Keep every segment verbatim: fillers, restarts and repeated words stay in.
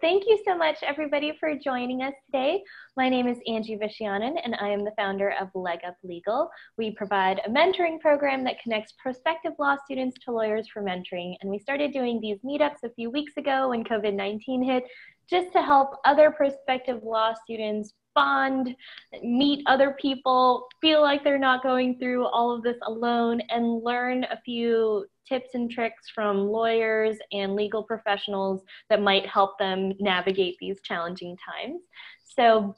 thank you so much, everybody, for joining us today. My name is Angie Vishianen, and I am the founder of Leg Up Legal. We provide a mentoring program that connects prospective law students to lawyers for mentoring. And we started doing these meetups a few weeks ago when COVID nineteen hit, just to help other prospective law students bond, meet other people, feel like they're not going through all of this alone, and learn a few tips and tricks from lawyers and legal professionals that might help them navigate these challenging times. So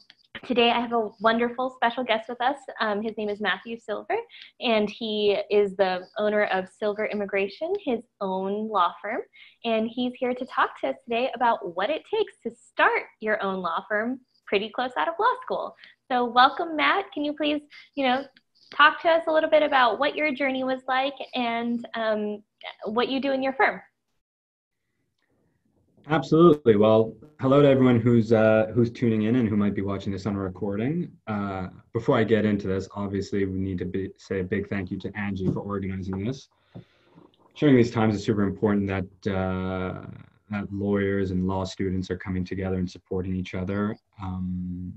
today I have a wonderful special guest with us. Um, his name is Matthew Silver, and he is the owner of Silver Immigration, his own law firm. And he's here to talk to us today about what it takes to start your own law firm pretty close out of law school. So welcome, Matt. Can you please, you know, talk to us a little bit about what your journey was like and um, what you do in your firm? Absolutely. Well, hello to everyone who's uh, who's tuning in and who might be watching this on a recording. Uh, before I get into this, obviously we need to be, say a big thank you to Angie for organizing this. During these times, it's super important that uh, that lawyers and law students are coming together and supporting each other. Um,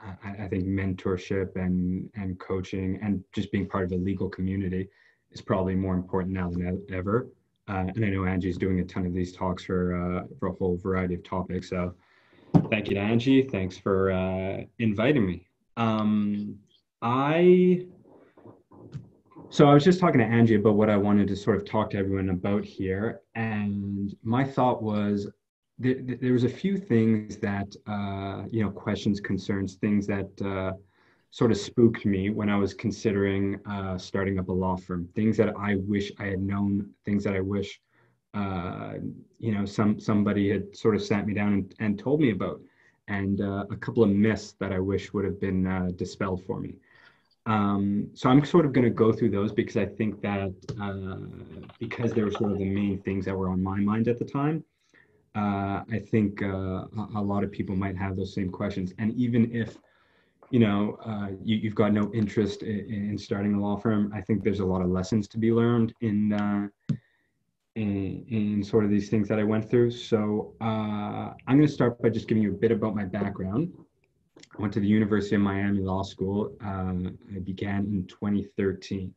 I, I think mentorship and, and coaching and just being part of the legal community is probably more important now than ever. Uh, and I know Angie's doing a ton of these talks for, uh, for a whole variety of topics. So thank you to Angie. Thanks for uh, inviting me. Um, I, so I was just talking to Angie about what I wanted to sort of talk to everyone about here. And my thought was, there, there was a few things that, uh, you know, questions, concerns, things that uh, sort of spooked me when I was considering uh, starting up a law firm, things that I wish I had known, things that I wish, uh, you know, some somebody had sort of sat me down and, and told me about, and uh, a couple of myths that I wish would have been uh, dispelled for me. Um, so I'm sort of going to go through those because I think that uh, because they were sort of the main things that were on my mind at the time. Uh, I think uh, a lot of people might have those same questions. And even if, you know, uh, you, you've got no interest in, in starting a law firm, I think there's a lot of lessons to be learned in, uh, in, in sort of these things that I went through. So uh, I'm going to start by just giving you a bit about my background. I went to the University of Miami Law School. Um, I began in twenty thirteen.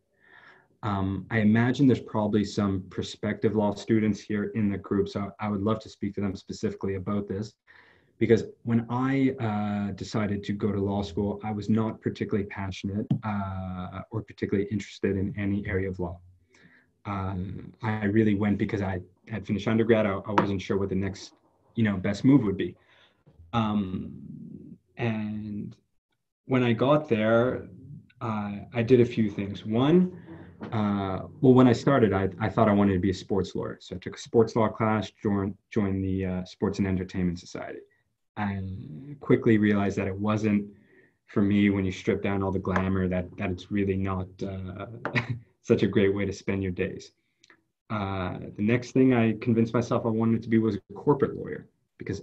Um, I imagine there's probably some prospective law students here in the group, so I would love to speak to them specifically about this, because when I uh, decided to go to law school, I was not particularly passionate uh, or particularly interested in any area of law. Um, I really went because I had finished undergrad. I, I wasn't sure what the next, you know, best move would be. Um, and when I got there, uh, I did a few things. One, Uh, well, when I started, I, I thought I wanted to be a sports lawyer. So I took a sports law class, joined, joined the uh, Sports and Entertainment Society. I quickly realized that it wasn't for me. When you strip down all the glamour, that, that it's really not uh, such a great way to spend your days. Uh, the next thing I convinced myself I wanted to be was a corporate lawyer, because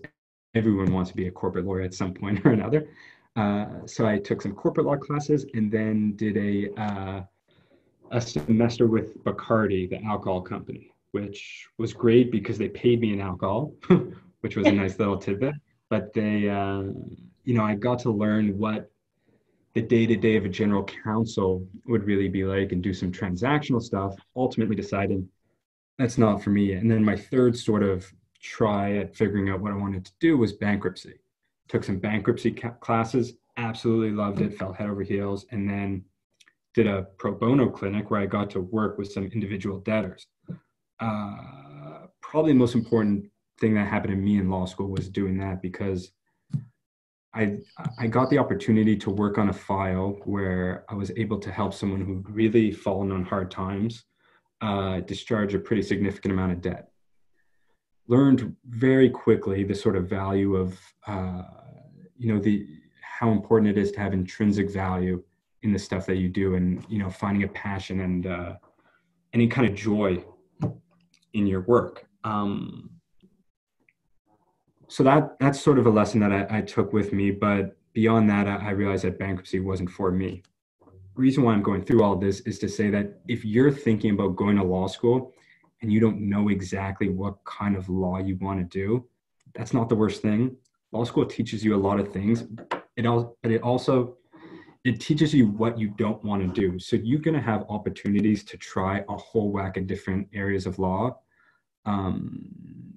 everyone wants to be a corporate lawyer at some point or another. Uh, so I took some corporate law classes and then did a... Uh, a semester with Bacardi, the alcohol company, which was great because they paid me in alcohol, which was a nice little tidbit. But they, uh, you know, I got to learn what the day-to-day of a general counsel would really be like and do some transactional stuff, ultimately decided that's not for me. And then my third sort of try at figuring out what I wanted to do was bankruptcy. Took some bankruptcy classes, absolutely loved it, fell head over heels, and then did a pro bono clinic where I got to work with some individual debtors. Uh, probably the most important thing that happened to me in law school was doing that, because I, I got the opportunity to work on a file where I was able to help someone who'd really fallen on hard times uh, discharge a pretty significant amount of debt. Learned very quickly the sort of value of, uh, you know, the how important it is to have intrinsic value in the stuff that you do, and, you know, finding a passion and uh, any kind of joy in your work. Um, so that that's sort of a lesson that I, I took with me. But beyond that, I, I realized that bankruptcy wasn't for me. The reason why I'm going through all this is to say that if you're thinking about going to law school and you don't know exactly what kind of law you want to do, that's not the worst thing. Law school teaches you a lot of things. It all, but it also, it teaches you what you don't want to do. So you're going to have opportunities to try a whole whack of different areas of law. Um,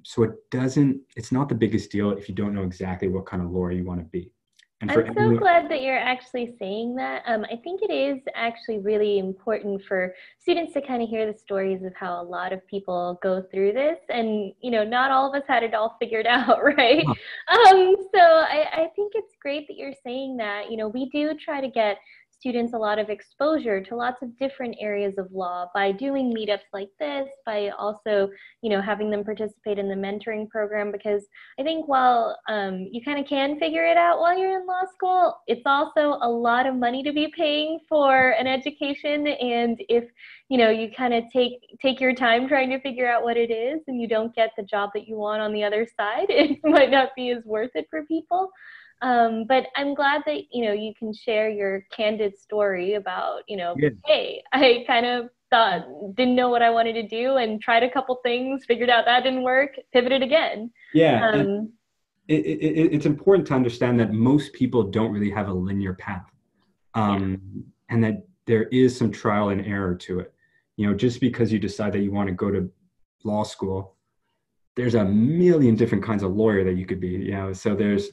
so it doesn't, it's not the biggest deal if you don't know exactly what kind of lawyer you want to be. And I'm so glad that you're actually saying that. Um, I think it is actually really important for students to kind of hear the stories of how a lot of people go through this. And, you know, not all of us had it all figured out, right? Huh. Um, so I, I think it's great that you're saying that. You know, we do try to get students a lot of exposure to lots of different areas of law by doing meetups like this, by also, you know, having them participate in the mentoring program, because I think while um, you kind of can figure it out while you're in law school, it's also a lot of money to be paying for an education. And if, you know, you kind of take take your time trying to figure out what it is and you don't get the job that you want on the other side, it might not be as worth it for people. Um, but I'm glad that, you know, you can share your candid story about, you know, yeah. Hey, I kind of thought, didn't know what I wanted to do and tried a couple things, figured out that didn't work, pivoted again. Yeah. Um, it, it, it, it's important to understand that most people don't really have a linear path, um, yeah. and that there is some trial and error to it. You know, just because you decide that you want to go to law school, there's a million different kinds of lawyer that you could be, you know, so there's,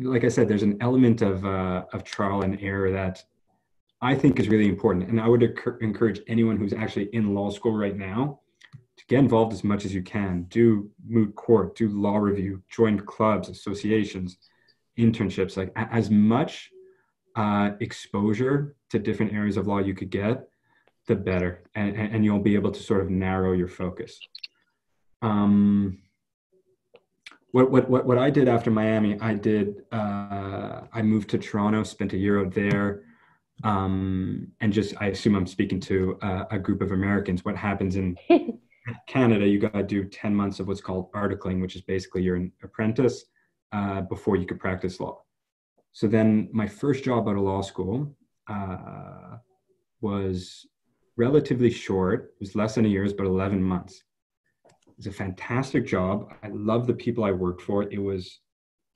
like I said, there's an element of, uh, of trial and error that I think is really important. And I would encourage anyone who's actually in law school right now to get involved as much as you can. Do moot court, do law review, join clubs, associations, internships, like as much uh, exposure to different areas of law you could get, the better. And, and you'll be able to sort of narrow your focus. Um, What, what, what, what I did after Miami, I did, uh, I moved to Toronto, spent a year out there. Um, and just, I assume I'm speaking to uh, a group of Americans. What happens in Canada, you got to do ten months of what's called articling, which is basically you're an apprentice uh, before you could practice law. So then my first job out of law school uh, was relatively short. It was less than a year, but eleven months. It was a fantastic job. I love the people I worked for. It was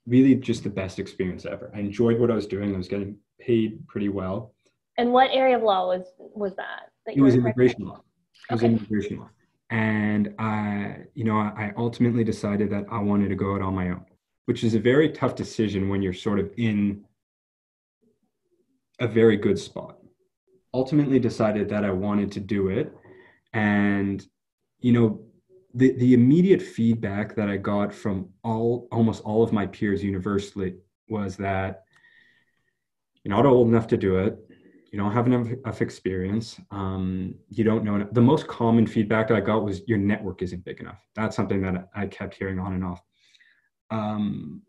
really just the best experience ever. I enjoyed what I was doing. I was getting paid pretty well. And what area of law was, was that? that it was immigration law. It was immigration law. And I, you know, I ultimately decided that I wanted to go out on my own, which is a very tough decision when you're sort of in a very good spot. Ultimately decided that I wanted to do it. And, you know, The, the immediate feedback that I got from all almost all of my peers universally was that you're not old enough to do it. You don't have enough, enough experience. Um, you don't know enough. The most common feedback that I got was your network isn't big enough. That's something that I kept hearing on and off. Um,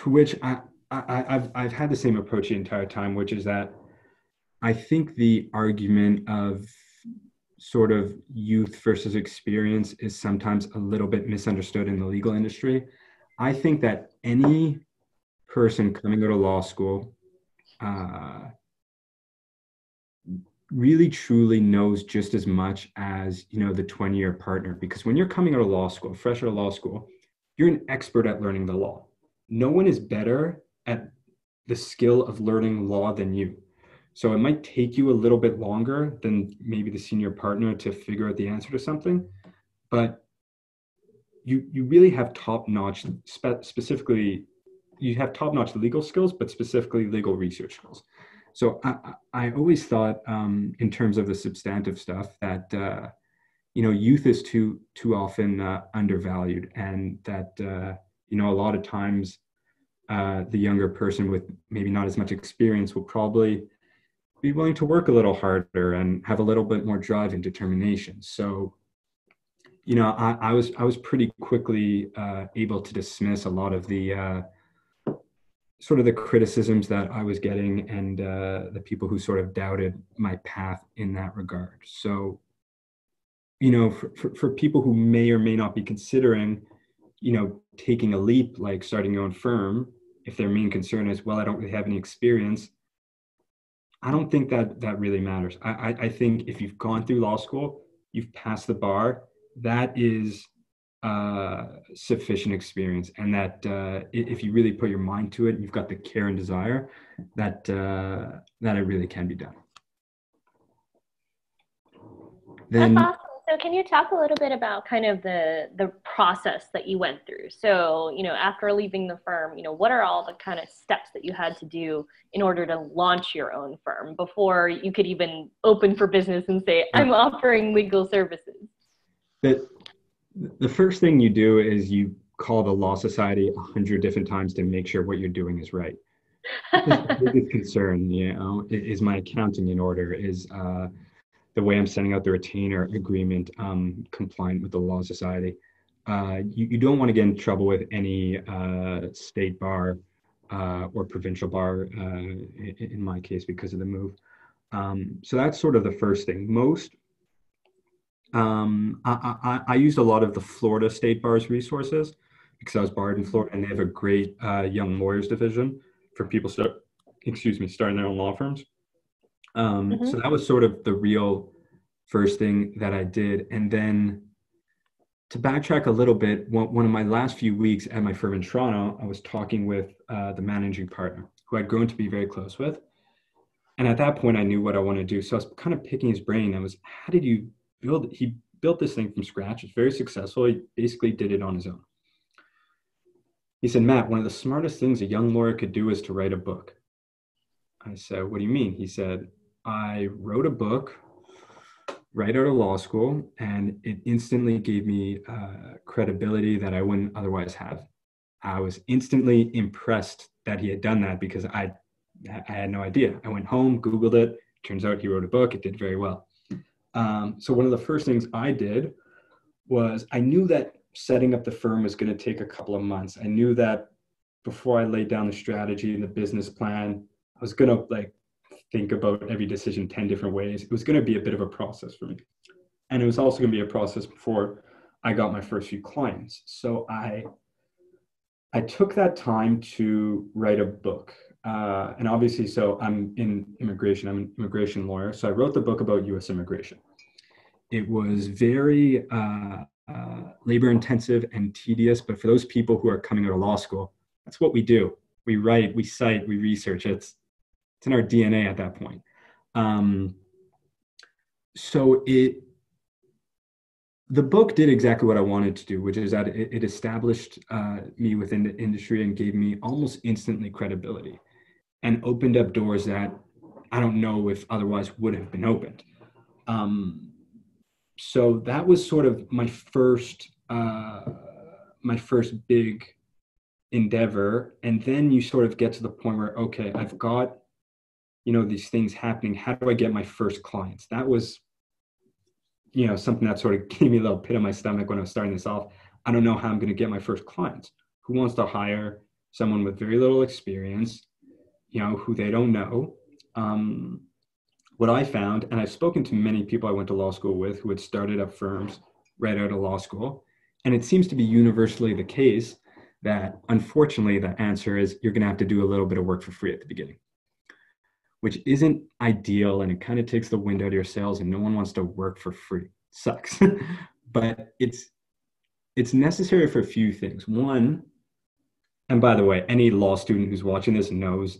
to which I, I, I've, I've had the same approach the entire time, which is that I think the argument of sort of youth versus experience is sometimes a little bit misunderstood in the legal industry. I think that any person coming out of law school uh, really truly knows just as much as, you know, the twenty year partner, because when you're coming out of law school, fresh out of law school, you're an expert at learning the law. No one is better at the skill of learning law than you. So it might take you a little bit longer than maybe the senior partner to figure out the answer to something, but you you really have top-notch, spe- specifically, you have top-notch legal skills, but specifically legal research skills. So I, I always thought um, in terms of the substantive stuff that, uh, you know, youth is too, too often uh, undervalued, and that, uh, you know, a lot of times uh, the younger person with maybe not as much experience will probably be willing to work a little harder and have a little bit more drive and determination. So, you know, I, I was I was pretty quickly uh, able to dismiss a lot of the uh, sort of the criticisms that I was getting and uh, the people who sort of doubted my path in that regard. So, you know, for, for, for people who may or may not be considering, you know, taking a leap like starting your own firm, if their main concern is, well, I don't really have any experience, I don't think that that really matters. I, I, I think if you've gone through law school, you've passed the bar. That is uh, sufficient experience, and that uh, if you really put your mind to it, you've got the care and desire, that uh, that it really can be done. Then, that's awesome. So can you talk a little bit about kind of the the process that you went through? So, you know, after leaving the firm, you know, what are all the kind of steps that you had to do in order to launch your own firm before you could even open for business and say, I'm offering legal services? The, the first thing you do is you call the Law Society a hundred different times to make sure what you're doing is right. The biggest concern, you know, is my accounting in order? Is, uh, the way I'm sending out the retainer agreement um, compliant with the Law Society? Uh, you, you don't want to get in trouble with any uh, state bar uh, or provincial bar, uh, in, in my case, because of the move. Um, so that's sort of the first thing. Most, um, I, I, I used a lot of the Florida State Bar's resources because I was barred in Florida, and they have a great uh, young lawyers division for people start, excuse me, starting their own law firms. Um, mm-hmm. So that was sort of the real first thing that I did. And then to backtrack a little bit, one, one of my last few weeks at my firm in Toronto, I was talking with uh, the managing partner who I'd grown to be very close with. And at that point I knew what I wanted to do. So I was kind of picking his brain. I was, how did you build it? He built this thing from scratch. It's very successful. He basically did it on his own. He said, Matt, one of the smartest things a young lawyer could do is to write a book. I said, what do you mean? He said, I wrote a book right out of law school, and it instantly gave me uh, credibility that I wouldn't otherwise have. I was instantly impressed that he had done that because I, I had no idea. I went home, Googled it. Turns out he wrote a book. It did very well. Um, so one of the first things I did was I knew that setting up the firm was going to take a couple of months. I knew that before I laid down the strategy and the business plan, I was going to like think about every decision ten different ways. It was going to be a bit of a process for me. And it was also going to be a process before I got my first few clients. So I I took that time to write a book. Uh, and obviously, so I'm in immigration. I'm an immigration lawyer. So I wrote the book about U S immigration. It was very uh, uh, labor intensive and tedious. But for those people who are coming out of law school, that's what we do. We write, we cite, we research. It's It's in our D N A at that point. Um, so it, the book did exactly what I wanted to do, which is that it, it established uh, me within the industry and gave me almost instantly credibility and opened up doors that I don't know if otherwise would have been opened. Um, so that was sort of my first, uh, my first big endeavor. And then you sort of get to the point where, okay, I've got, you know, these things happening. How do I get my first clients? That was, you know, something that sort of gave me a little pit in my stomach when I was starting this off. I don't know how I'm going to get my first clients. Who wants to hire someone with very little experience, you know, who they don't know? Um, what I found, and I've spoken to many people I went to law school with who had started up firms right out of law school, and it seems to be universally the case that, unfortunately, the answer is you're going to have to do a little bit of work for free at the beginning, which isn't ideal, and it kind of takes the wind out of your sails, and no one wants to work for free. It sucks. But it's it's necessary for a few things. One, and by the way, any law student who's watching this knows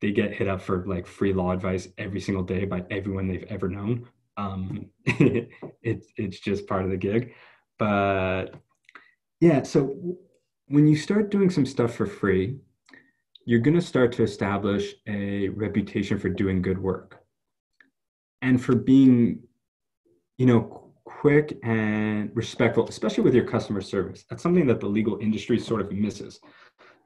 they get hit up for like free law advice every single day by everyone they've ever known. Um, it's it's just part of the gig. But yeah, so when you start doing some stuff for free, you're going to start to establish a reputation for doing good work and for being, you know, quick and respectful, especially with your customer service. That's something that the legal industry sort of misses.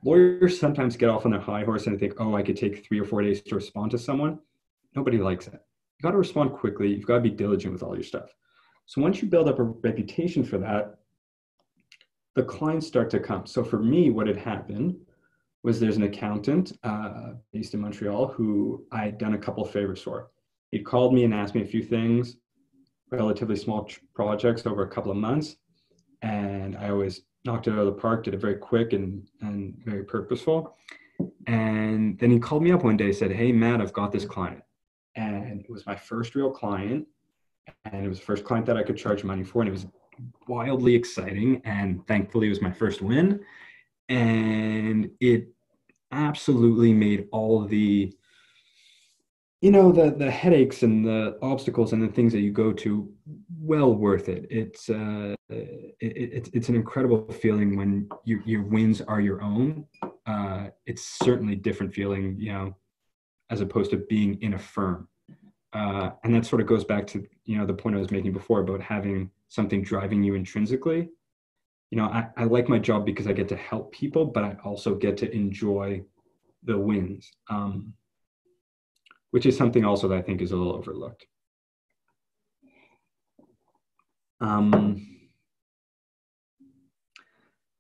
Lawyers sometimes get off on their high horse and think, oh, I could take three or four days to respond to someone. Nobody likes it. You got to respond quickly. You've got to be diligent with all your stuff. So once you build up a reputation for that, the clients start to come. So for me, what had happened was there's an accountant uh, based in Montreal who I had done a couple of favors for. He'd called me and asked me a few things, relatively small tr- projects over a couple of months. And I always knocked it out of the park, did it very quick and, and very purposeful. And then he called me up one day, said, hey, Matt, I've got this client. And it was my first real client. And it was the first client that I could charge money for. And it was wildly exciting, and thankfully it was my first win, and it absolutely made all the, you know, the the headaches and the obstacles and the things that you go to well worth it. It's uh, it, it, it's an incredible feeling when you, your wins are your own. Uh, it's certainly different feeling, you know, as opposed to being in a firm. Uh, and that sort of goes back to, you know, the point I was making before about having something driving you intrinsically. You know, I, I like my job because I get to help people, but I also get to enjoy the wins. Um, which is something also that I think is a little overlooked. Um,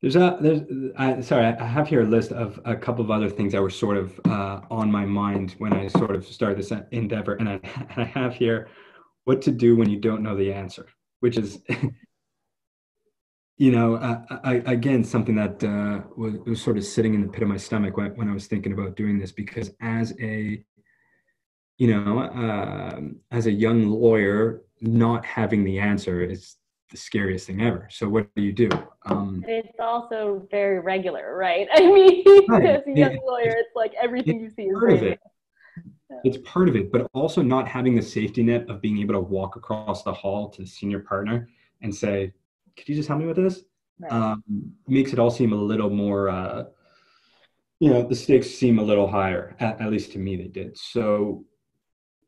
there's a, there's, I, sorry, I have here a list of a couple of other things that were sort of uh, on my mind when I sort of started this endeavor. And I, and I have here, what to do when you don't know the answer, which is, you know, I, I, again, something that uh, was, was sort of sitting in the pit of my stomach when, when I was thinking about doing this, because as a, you know, uh, as a young lawyer, not having the answer is the scariest thing ever. So what do you do? Um, it's also very regular, right? I mean, right. As a young it, lawyer, it's like everything it's you see is part of it. So. It's part of it, but also not having the safety net of being able to walk across the hall to the senior partner and say, could you just help me with this? Right. Um, makes it all seem a little more, uh, you know, the stakes seem a little higher, at, at least to me they did. So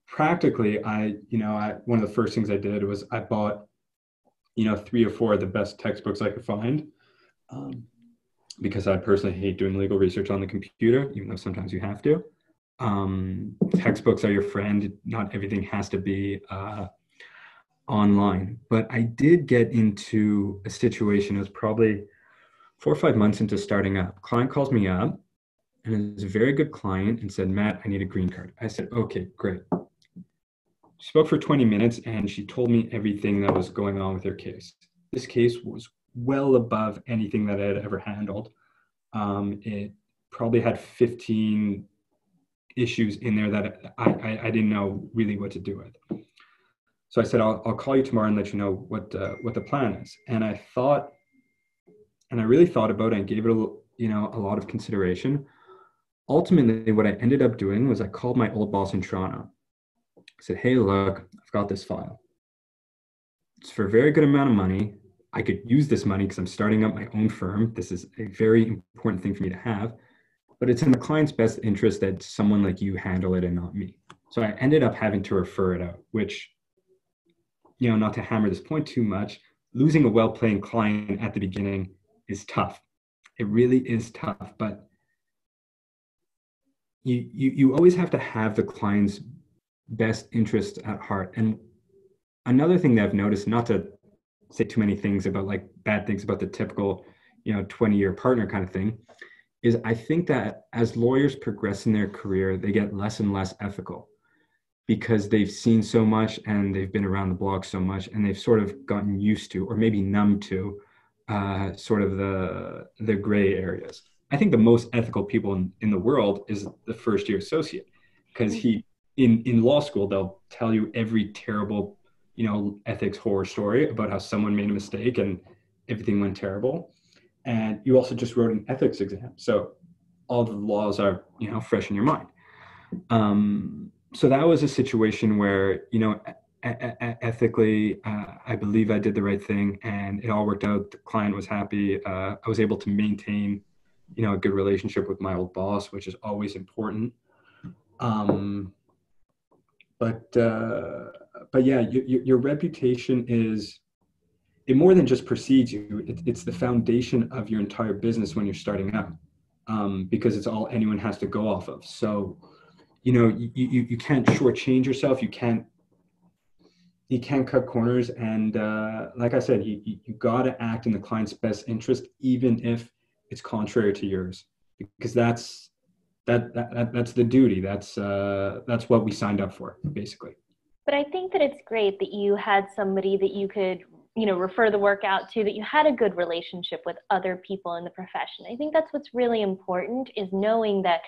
practically, I, you know, I, one of the first things I did was I bought, you know, three or four of the best textbooks I could find, um, because I personally hate doing legal research on the computer, even though sometimes you have to. Um, textbooks are your friend. Not everything has to be uh, online, but I did get into a situation. It was probably four or five months into starting up. Client calls me up, and is a very good client, and said, Matt, I need a green card. I said, okay, great. She spoke for twenty minutes and she told me everything that was going on with her case. This case was well above anything that I had ever handled. Um, it probably had fifteen issues in there that I, I, I didn't know really what to do with. So I said, I'll, I'll call you tomorrow and let you know what, uh, what the plan is. And I thought, and I really thought about it and gave it a, you know, a lot of consideration. Ultimately, what I ended up doing was I called my old boss in Toronto. I said, hey, look, I've got this file. It's for a very good amount of money. I could use this money because I'm starting up my own firm. This is a very important thing for me to have, but it's in the client's best interest that someone like you handle it and not me. So I ended up having to refer it out, which, you know, not to hammer this point too much, losing a well-paying client at the beginning is tough. It really is tough, but you, you, you always have to have the client's best interests at heart. And another thing that I've noticed, not to say too many things about like bad things about the typical, you know, twenty year partner kind of thing, is I think that as lawyers progress in their career, they get less and less ethical because they've seen so much and they've been around the block so much and they've sort of gotten used to, or maybe numb to, uh, sort of the, the gray areas. I think the most ethical people in, in the world is the first year associate, because he, In, in law school, they'll tell you every terrible, you know, ethics horror story about how someone made a mistake and everything went terrible. And you also just wrote an ethics exam. So all the laws are, you know, fresh in your mind. Um, so that was a situation where, you know, e- e- ethically, uh, I believe I did the right thing and it all worked out. The client was happy. Uh, I was able to maintain, you know, a good relationship with my old boss, which is always important. Um, But uh, but yeah, you, you, your reputation is, it more than just precedes you. It, it's the foundation of your entire business when you're starting out, um, because it's all anyone has to go off of. So, you know, you, you, you can't shortchange yourself. You can't you can't cut corners. And uh, like I said, you you got to act in the client's best interest, even if it's contrary to yours, because that's. That, that that's the duty. That's uh, that's what we signed up for, basically. But I think that it's great that you had somebody that you could, you know, refer the work out to, that you had a good relationship with other people in the profession. I think that's what's really important, is knowing that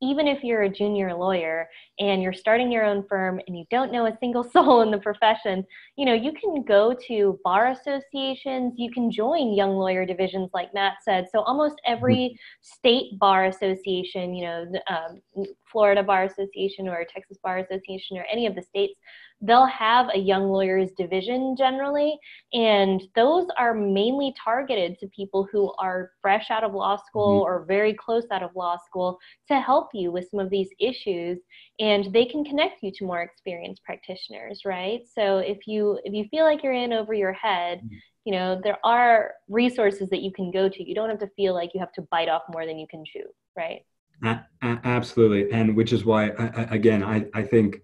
even if you're a junior lawyer and you're starting your own firm and you don't know a single soul in the profession, you know, you can go to bar associations, you can join young lawyer divisions like Matt said. So almost every state bar association, you know, um, Florida Bar Association or Texas Bar Association or any of the states, they'll have a young lawyers division generally. And those are mainly targeted to people who are fresh out of law school or very close out of law school to help you with some of these issues. And they can connect you to more experienced practitioners, right? So if you if you feel like you're in over your head, you know, there are resources that you can go to. You don't have to feel like you have to bite off more than you can chew, right? A- a- absolutely. And which is why, I, I, again, I, I think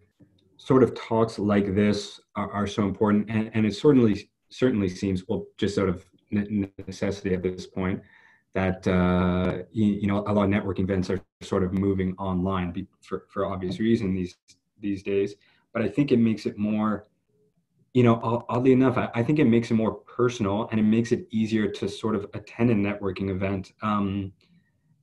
sort of talks like this are, are so important. And, and it certainly, certainly seems, well, just sort of necessity at this point that, uh, you, you know, a lot of networking events are sort of moving online for, for obvious reason these, these days. But I think it makes it more, you know, oddly enough, I, I think it makes it more personal and it makes it easier to sort of attend a networking event. Um,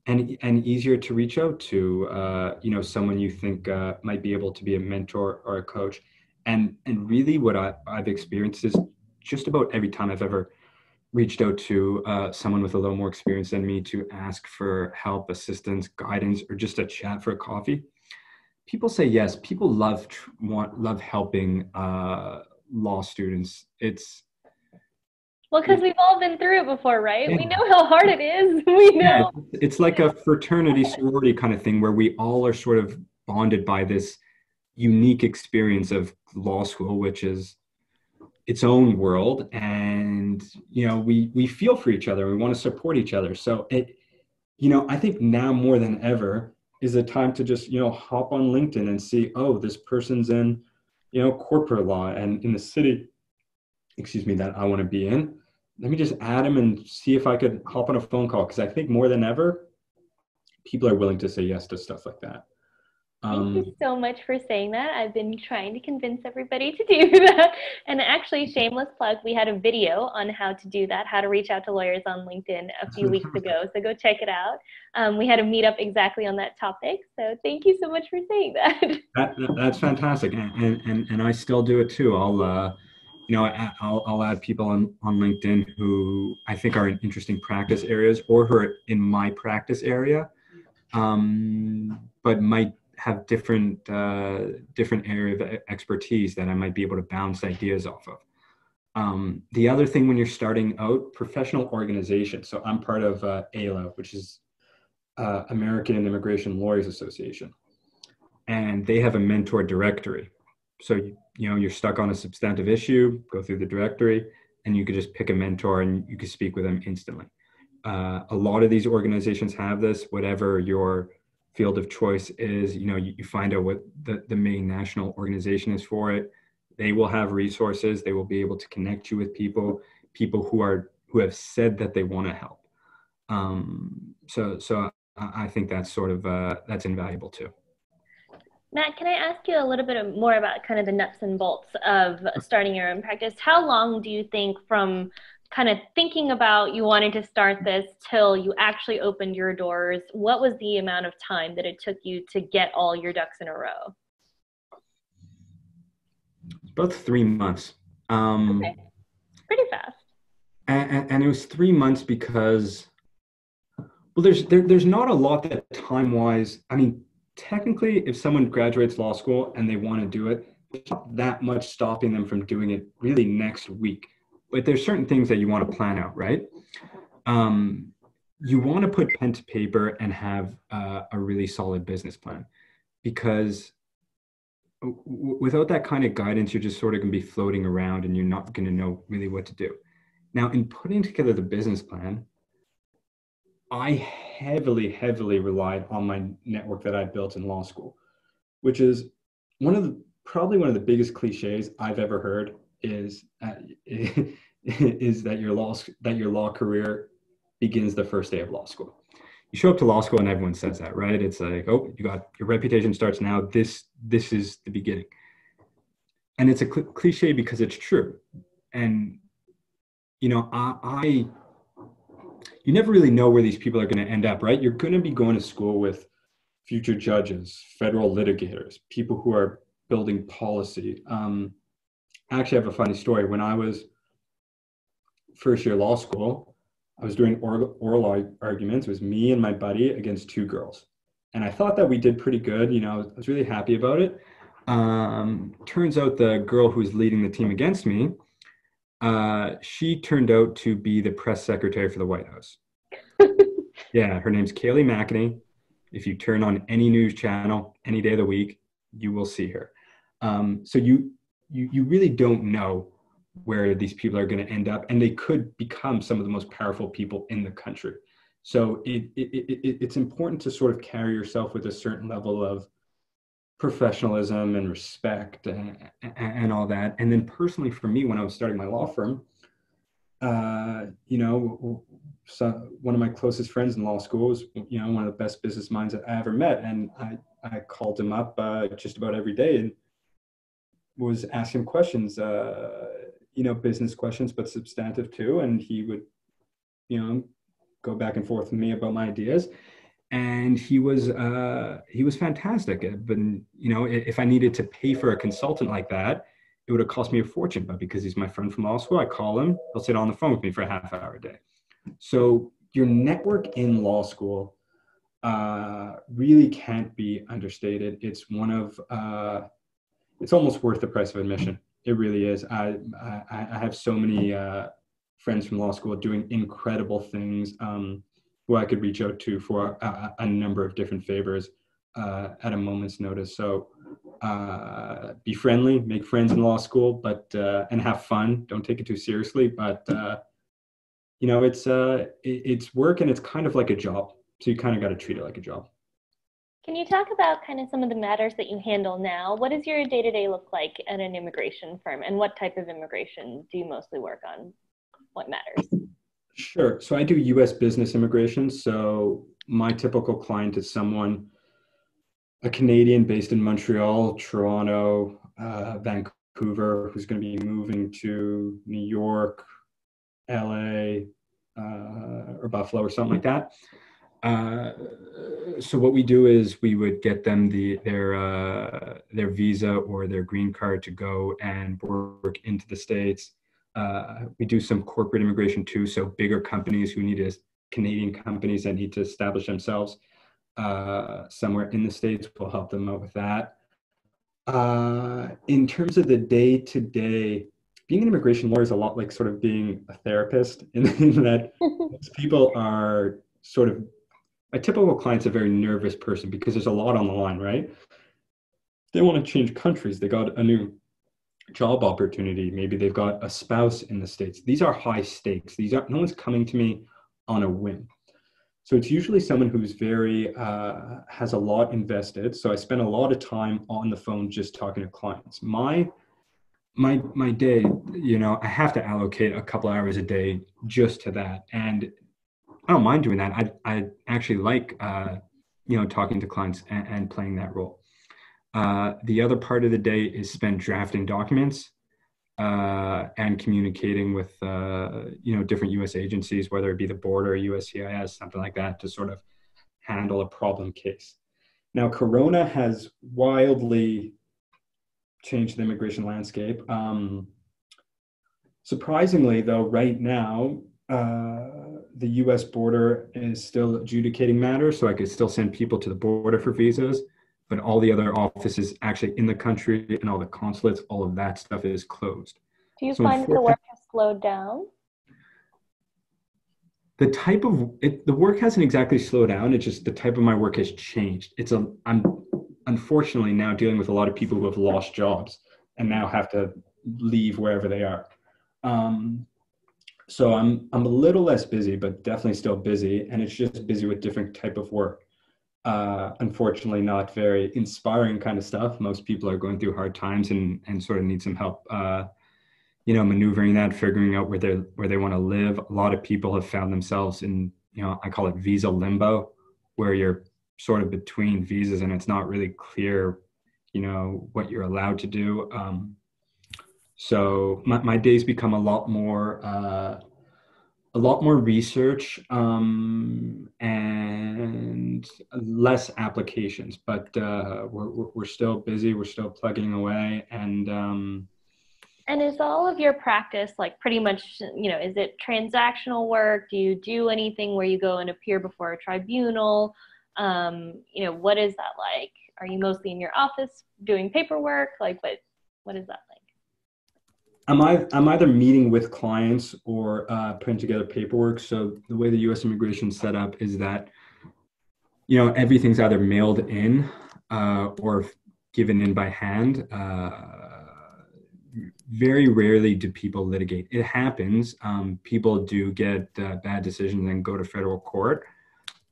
And and easier to reach out to, uh, you know, someone you think uh, might be able to be a mentor or a coach. And and really what I, I've experienced is just about every time I've ever reached out to uh, someone with a little more experience than me to ask for help, assistance, guidance, or just a chat for a coffee, people say yes. People love want love helping uh, law students. It's Well, because we've all been through it before, right? Yeah. We know how hard it is. We know. Yeah, it's like a fraternity sorority kind of thing where we all are sort of bonded by this unique experience of law school, which is its own world. And, you know, we, we feel for each other. We want to support each other. So it, you know, I think now more than ever is the time to just, you know, hop on LinkedIn and see, oh, this person's in, you know, corporate law and in the city, excuse me, that I want to be in. Let me just add them and see if I could hop on a phone call. Cause I think more than ever, people are willing to say yes to stuff like that. Um, Thank you so much for saying that. I've been trying to convince everybody to do that. And actually, shameless plug, we had a video on how to do that, how to reach out to lawyers on LinkedIn a few weeks ago. So go check it out. Um, we had a meetup exactly on that topic. So thank you so much for saying that. that that's fantastic. And, and, and I still do it too. I'll, uh, You know, I'll, I'll add people on, on LinkedIn who I think are in interesting practice areas or who are in my practice area, um, but might have different uh, different area of expertise that I might be able to bounce ideas off of. Um, the other thing when you're starting out, professional organization. So I'm part of uh, A I L A, which is uh, American Immigration Lawyers Association, and they have a mentor directory. So, you know, you're stuck on a substantive issue, go through the directory, and you could just pick a mentor and you could speak with them instantly. Uh, a lot of these organizations have this, whatever your field of choice is, you know, you, you find out what the, the main national organization is for it. They will have resources. They will be able to connect you with people, people who are, who have said that they want to help. Um, so, so I, I think that's sort of, uh, that's invaluable too. Matt, can I ask you a little bit more about kind of the nuts and bolts of starting your own practice? How long do you think from kind of thinking about you wanted to start this till you actually opened your doors? What was the amount of time that it took you to get all your ducks in a row? About three months. Um, okay. Pretty fast. And, and it was three months because, well, there's there, there's not a lot that time-wise, I mean, technically, if someone graduates law school and they want to do it, there's not that much stopping them from doing it really next week. But there's certain things that you want to plan out, right? Um, you want to put pen to paper and have uh, a really solid business plan, because w- without that kind of guidance, you're just sort of going to be floating around and you're not going to know really what to do. Now, in putting together the business plan, I heavily, heavily relied on my network that I built in law school, which is one of the, probably one of the biggest cliches I've ever heard is, uh, is that your law, that your law career begins the first day of law school. You show up to law school and everyone says that, right? It's like, oh, you got, your reputation starts now. This, this is the beginning. And it's a cl- cliche because it's true. And, you know, I, I, you never really know where these people are going to end up, right? You're going to be going to school with future judges, federal litigators, people who are building policy. Um, I actually have a funny story. When I was first year law school, I was doing oral, oral arguments. It was me and my buddy against two girls. And I thought that we did pretty good. You know, I was really happy about it. Um, turns out the girl who was leading the team against me, uh, she turned out to be the press secretary for the White House. Yeah, her name's Kayleigh McEnany. If you turn on any news channel any day of the week, you will see her. Um, so you, you you really don't know where these people are going to end up, and they could become some of the most powerful people in the country. So it, it, it it's important to sort of carry yourself with a certain level of professionalism and respect and, and, and all that. And then personally, for me, when I was starting my law firm, uh, you know, so one of my closest friends in law school was, you know, one of the best business minds that I ever met. And I, I called him up uh, just about every day and was asking him questions, uh, you know, business questions, but substantive too. And he would, you know, go back and forth with me about my ideas. And he was, uh, he was fantastic. But, you know, if I needed to pay for a consultant like that, it would have cost me a fortune. But because he's my friend from law school, I call him, he'll sit on the phone with me for a half hour a day. So your network in law school uh, really can't be understated. It's one of, uh, it's almost worth the price of admission. It really is. I I, I have so many uh, friends from law school doing incredible things um, who I could reach out to for a, a number of different favors uh, at a moment's notice. So uh, be friendly, make friends in law school, but uh, and have fun. Don't take it too seriously, but uh, you know, it's uh, it's work and it's kind of like a job. So you kind of got to treat it like a job. Can you talk about kind of some of the matters that you handle now? What does your day-to-day look like at an immigration firm, and what type of immigration do you mostly work on? What matters? Sure. So I do U S business immigration. So my typical client is someone, a Canadian based in Montreal, Toronto, uh, Vancouver, who's going to be moving to New York, L A uh, or Buffalo or something like that. Uh, so what we do is we would get them the their uh, their visa or their green card to go and work into the States. Uh, we do some corporate immigration too. So bigger companies who need to, Canadian companies that need to establish themselves uh, somewhere in the States, we'll help them out with that. Uh, in terms of the day to day, being an immigration lawyer is a lot like sort of being a therapist, in that people are sort of, a typical client's a very nervous person because there's a lot on the line, right? They want to change countries. They got a new job opportunity. Maybe they've got a spouse in the States. These are high stakes. These are, no one's coming to me on a whim. So it's usually someone who's very, uh, has a lot invested. So I spend a lot of time on the phone just talking to clients. My My my day, you know, I have to allocate a couple hours a day just to that, and I don't mind doing that. I I actually like, uh, you know, talking to clients and, and playing that role. Uh, the other part of the day is spent drafting documents uh, and communicating with, uh, you know, different U S agencies, whether it be the border, U S C I S, something like that, to sort of handle a problem case. Now, Corona has wildly change the immigration landscape. Um, surprisingly, though, right now, uh, the U S border is still adjudicating matters, so I could still send people to the border for visas, but all the other offices actually in the country and all the consulates, all of that stuff is closed. Do you so find that the work has slowed down? The type of, it, the work hasn't exactly slowed down, it's just the type of my work has changed. It's a, I'm, unfortunately now dealing with a lot of people who have lost jobs and now have to leave wherever they are. Um, so I'm I'm a little less busy, but definitely still busy. And it's just busy with different type of work. Uh, unfortunately, not very inspiring kind of stuff. Most people are going through hard times and, and sort of need some help, uh, you know, maneuvering that, figuring out where they where they want to live. A lot of people have found themselves in, you know, I call it visa limbo, where you're sort of between visas and it's not really clear, you know, what you're allowed to do. Um, so my, my days become a lot more, uh, a lot more research um, and and less applications, but uh, we're, we're still busy. We're still plugging away. And um, and is all of your practice like pretty much, you know, is it transactional work? Do you do anything where you go and appear before a tribunal? Um, you know, what is that like? Are you mostly in your office doing paperwork? Like, what what is that like? I'm, I, I'm either meeting with clients or uh, putting together paperwork. So the way the U S immigration is set up is that, you know, everything's either mailed in uh, or given in by hand. Uh, very rarely do people litigate. It happens. Um, people do get uh, bad decisions and go to federal court.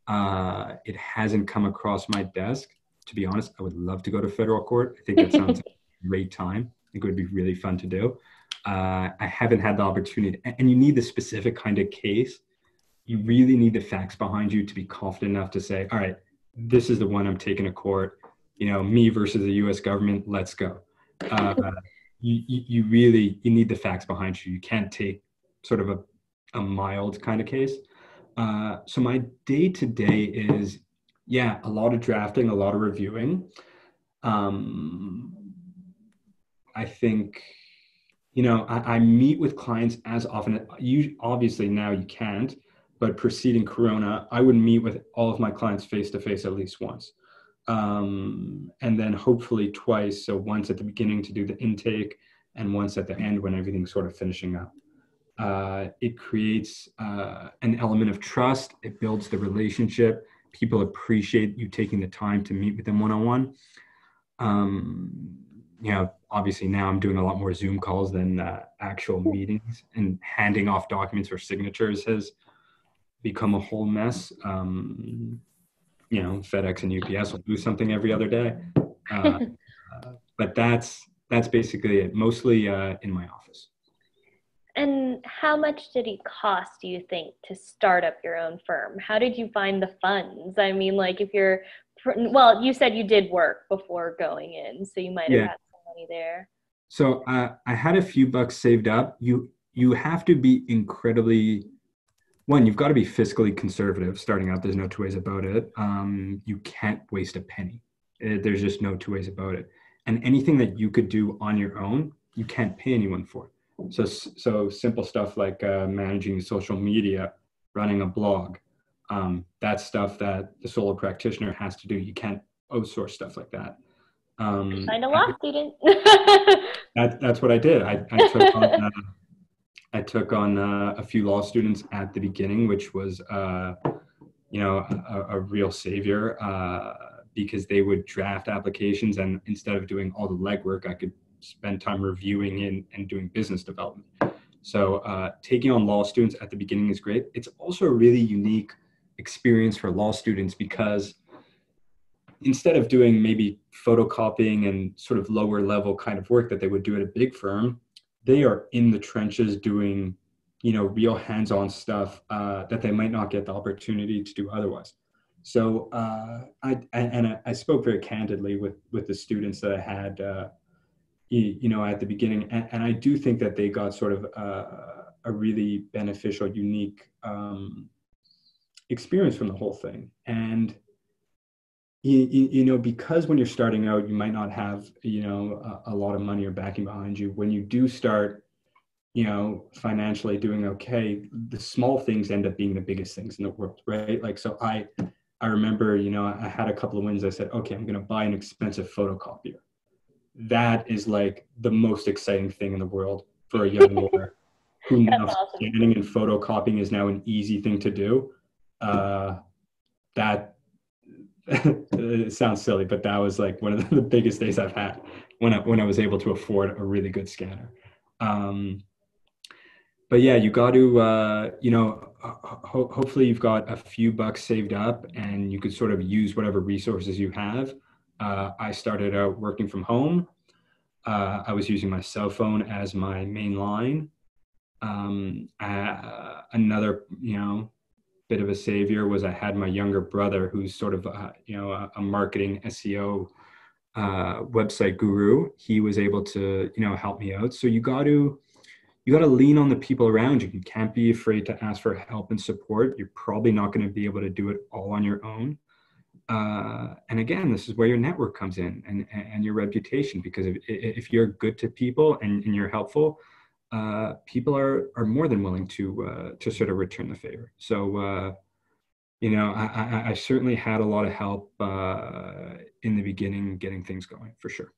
Uh, it hasn't come across my desk. To be honest, I would love to go to federal court. I think that sounds like a great time. I think it would be really fun to do. Uh, I haven't had the opportunity, and you need the specific kind of case. You really need the facts behind you to be confident enough to say, all right, this is the one I'm taking to court, you know, me versus the U S government, let's go. Uh, you, you really, you need the facts behind you. You can't take sort of a, a mild kind of case. Uh, so my day-to-day is, yeah, a lot of drafting, a lot of reviewing. Um, I think, you know, I, I meet with clients as often. You, obviously now you can't, but preceding Corona, I would meet with all of my clients face-to-face at least once. Um, and then hopefully twice. So once at the beginning to do the intake and once at the end when everything's sort of finishing up. Uh, it creates uh, an element of trust. It builds the relationship. People appreciate you taking the time to meet with them one-on-one. Um, you know, obviously now I'm doing a lot more Zoom calls than uh, actual meetings, and handing off documents for signatures has become a whole mess. Um, you know, FedEx and U P S will do something every other day. Uh, uh, but that's, that's basically it, mostly uh, in my office. And how much did it cost, do you think, to start up your own firm? How did you find the funds? I mean, like if you're, well, you said you did work before going in, so you might have yeah. had some money there. So uh, I had a few bucks saved up. You you have to be incredibly, one, you've got to be fiscally conservative starting out. There's no two ways about it. Um, you can't waste a penny. It, there's just no two ways about it. And anything that you could do on your own, you can't pay anyone for it. So, so simple stuff like uh, managing social media, running a blog, um, that's stuff that the solo practitioner has to do. You can't outsource stuff like that. Um, Find a law I, student. that, that's what I did. I, I took on, uh, I took on uh, a few law students at the beginning, which was, uh, you know, a, a real savior uh, because they would draft applications, and instead of doing all the legwork, I could spend time reviewing and, and doing business development. So uh, taking on law students at the beginning is great. It's also a really unique experience for law students because instead of doing maybe photocopying and sort of lower level kind of work that they would do at a big firm, they are in the trenches doing, you know, real hands-on stuff uh, that they might not get the opportunity to do otherwise. So uh, I, and I, I spoke very candidly with, with the students that I had uh, you know, at the beginning. And, and I do think that they got sort of a, a really beneficial, unique um, experience from the whole thing. And, you, you know, because when you're starting out, you might not have, you know, a, a lot of money or backing behind you. When you do start, you know, financially doing okay, the small things end up being the biggest things in the world, right? Like, so I, I remember, you know, I had a couple of wins. I said, okay, I'm going to buy an expensive photocopier. That is like the most exciting thing in the world for a young lawyer who now awesome. Scanning and photocopying is now an easy thing to do. Uh, that it sounds silly, but that was like one of the biggest days I've had when I, when I was able to afford a really good scanner. Um, but yeah, you got to, uh, you know, ho- hopefully you've got a few bucks saved up and you could sort of use whatever resources you have. Uh, I started out working from home. Uh, I was using my cell phone as my main line. Um, uh, another, you know, bit of a savior was I had my younger brother, who's sort of, uh, you know, a, a marketing S E O uh, website guru. He was able to, you know, help me out. So you got to, you got to lean on the people around you. You can't be afraid to ask for help and support. You're probably not going to be able to do it all on your own. Uh, and again, this is where your network comes in and, and your reputation, because if, if you're good to people and, and you're helpful, uh, people are, are more than willing to, uh, to sort of return the favor. So, uh, you know, I, I, I certainly had a lot of help uh, in the beginning, getting things going for sure.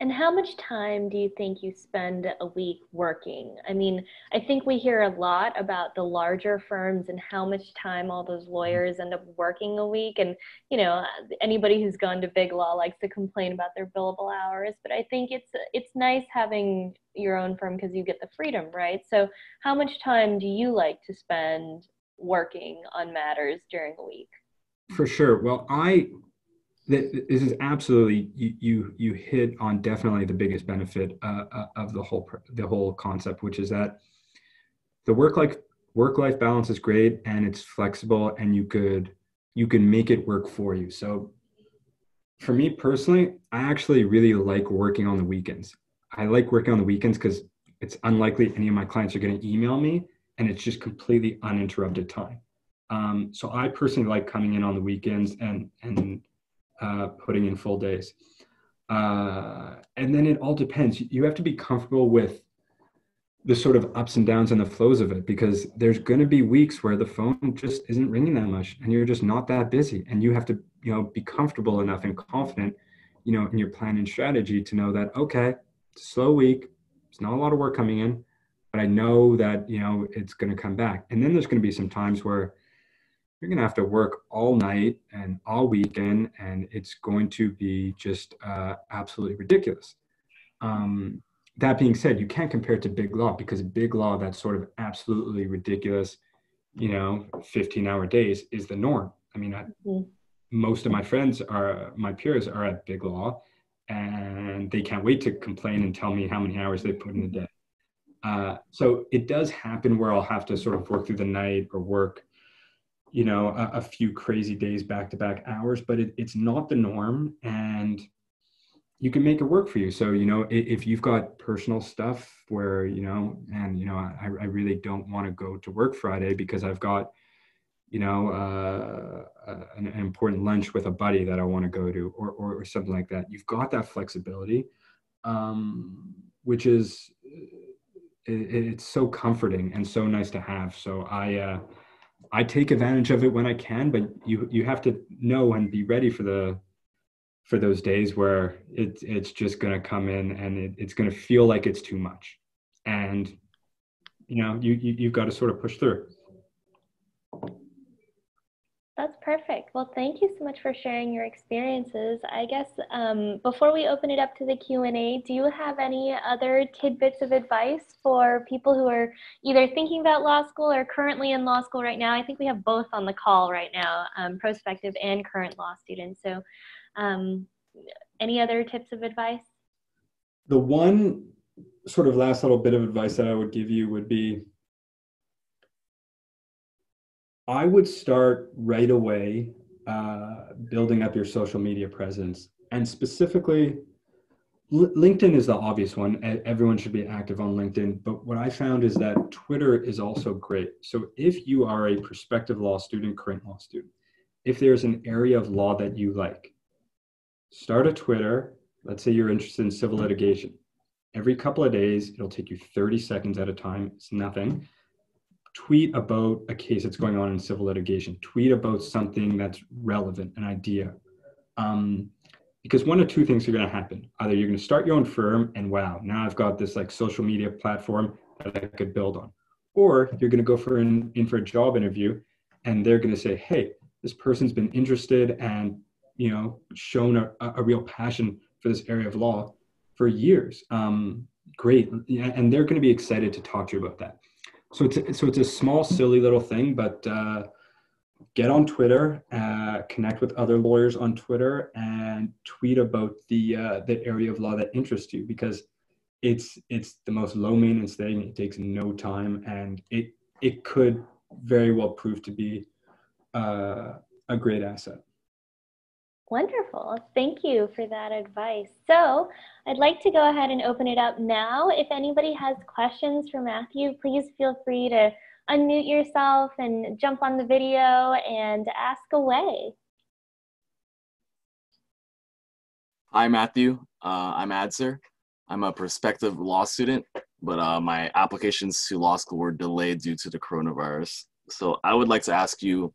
And how much time do you think you spend a week working? I mean, I think we hear a lot about the larger firms and how much time all those lawyers end up working a week. And, you know, anybody who's gone to big law likes to complain about their billable hours. But I think it's it's nice having your own firm because you get the freedom, right? So how much time do you like to spend working on matters during a week? For sure. Well, I... This is absolutely, you, you you hit on definitely the biggest benefit uh, of the whole the whole concept, which is that the work like work life balance is great and it's flexible and you could you can make it work for you. So for me personally, I actually really like working on the weekends. I like working on the weekends because it's unlikely any of my clients are going to email me, and it's just completely uninterrupted time. Um, so I personally like coming in on the weekends and and. Uh, putting in full days. Uh, and then it all depends. You have to be comfortable with the sort of ups and downs and the flows of it, because there's going to be weeks where the phone just isn't ringing that much and you're just not that busy. And you have to, you know, be comfortable enough and confident, you know, in your plan and strategy to know that, okay, it's a slow week. It's not a lot of work coming in, but I know that, you know, it's going to come back. And then there's going to be some times where you're going to have to work all night and all weekend, and it's going to be just uh, absolutely ridiculous. Um, that being said, you can't compare it to big law, because big law, that sort of absolutely ridiculous, you know, fifteen hour days is the norm. I mean, I, mm-hmm. most of my friends are, my peers are at big law, and they can't wait to complain and tell me how many hours they put in a day. Uh, so it does happen where I'll have to sort of work through the night or work you know, a, a few crazy days back to back hours, but it, it's not the norm, and you can make it work for you. So, you know, if, if you've got personal stuff where, you know, and, you know, I, I really don't want to go to work Friday because I've got, you know, uh, an, an important lunch with a buddy that I want to go to, or, or, or something like that. You've got that flexibility, um, which is, it, it's so comforting and so nice to have. So I, uh, I take advantage of it when I can, but you you have to know and be ready for the for those days where it, it's just going to come in, and it, it's going to feel like it's too much. And, you know, you, you, you've got to sort of push through. That's perfect. Well, thank you so much for sharing your experiences. I guess um, before we open it up to the Q and A, do you have any other tidbits of advice for people who are either thinking about law school or currently in law school right now? I think we have both on the call right now, um, prospective and current law students. So um, any other tips of advice? The one sort of last little bit of advice that I would give you would be, I would start right away uh, building up your social media presence. And specifically, L- LinkedIn is the obvious one. Everyone should be active on LinkedIn. But what I found is that Twitter is also great. So if you are a prospective law student, current law student, if there's an area of law that you like, start a Twitter. Let's say you're interested in civil litigation. Every couple of days, it'll take you thirty seconds at a time. It's nothing. Tweet about a case that's going on in civil litigation. Tweet about something that's relevant, an idea. Um, because one of two things are going to happen. Either you're going to start your own firm and, wow, now I've got this like social media platform that I could build on. Or you're going to go for an, in for a job interview, and they're going to say, hey, this person's been interested and, you know, shown a, a real passion for this area of law for years. Um, great. And they're going to be excited to talk to you about that. So it's, so it's a small, silly little thing, but uh, get on Twitter, uh, connect with other lawyers on Twitter, and tweet about the uh, the area of law that interests you, because it's it's the most low maintenance thing. It takes no time, and it it could very well prove to be uh, a great asset. Wonderful. Thank you for that advice. So I'd like to go ahead and open it up now. If anybody has questions for Matthew, please feel free to unmute yourself and jump on the video and ask away. Hi, Matthew. Uh, I'm Adser. I'm a prospective law student, but uh, my applications to law school were delayed due to the coronavirus. So I would like to ask you,